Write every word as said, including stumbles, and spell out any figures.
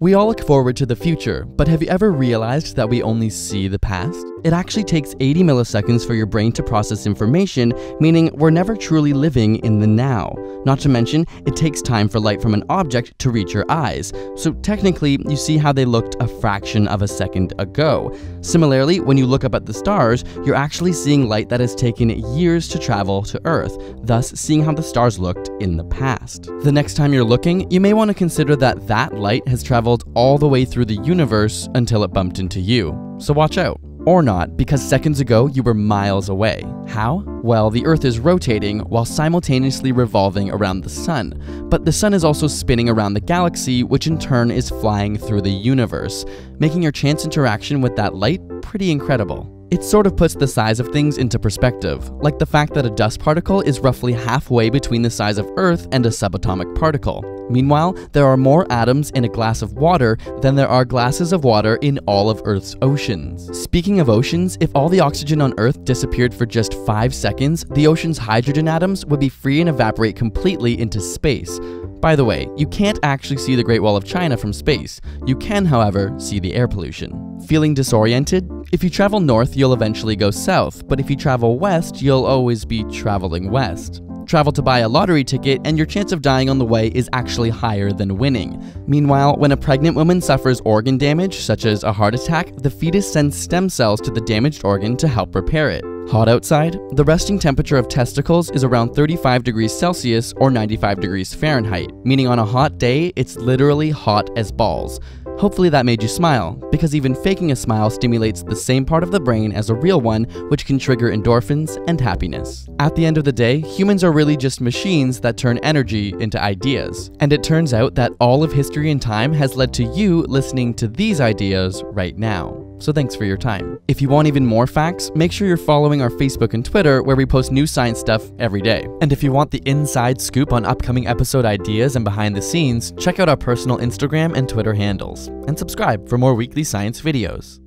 We all look forward to the future, but have you ever realized that we only see the past? It actually takes eighty milliseconds for your brain to process information, meaning we're never truly living in the now. Not to mention, it takes time for light from an object to reach your eyes, so technically you see how they looked a fraction of a second ago. Similarly, when you look up at the stars, you're actually seeing light that has taken years to travel to Earth, thus seeing how the stars looked in the past. The next time you're looking, you may want to consider that that light has traveled all the way through the universe until it bumped into you, so watch out. Or not, because seconds ago you were miles away. How? Well, the Earth is rotating while simultaneously revolving around the Sun, but the Sun is also spinning around the galaxy, which in turn is flying through the universe, making your chance interaction with that light pretty incredible. It sort of puts the size of things into perspective, like the fact that a dust particle is roughly halfway between the size of Earth and a subatomic particle. Meanwhile, there are more atoms in a glass of water than there are glasses of water in all of Earth's oceans. Speaking of oceans, if all the oxygen on Earth disappeared for just five seconds, the ocean's hydrogen atoms would be free and evaporate completely into space. By the way, you can't actually see the Great Wall of China from space. You can, however, see the air pollution. Feeling disoriented? If you travel north, you'll eventually go south, but if you travel west, you'll always be traveling west. Travel to buy a lottery ticket, and your chance of dying on the way is actually higher than winning. Meanwhile, when a pregnant woman suffers organ damage, such as a heart attack, the fetus sends stem cells to the damaged organ to help repair it. Hot outside? The resting temperature of testicles is around thirty-five degrees Celsius or ninety-five degrees Fahrenheit, meaning on a hot day, it's literally hot as balls. Hopefully that made you smile, because even faking a smile stimulates the same part of the brain as a real one, which can trigger endorphins and happiness. At the end of the day, humans are really just machines that turn energy into ideas. And it turns out that all of history and time has led to you listening to these ideas right now. So thanks for your time. If you want even more facts, make sure you're following our Facebook and Twitter, where we post new science stuff every day. And if you want the inside scoop on upcoming episode ideas and behind the scenes, check out our personal Instagram and Twitter handles. And subscribe for more weekly science videos.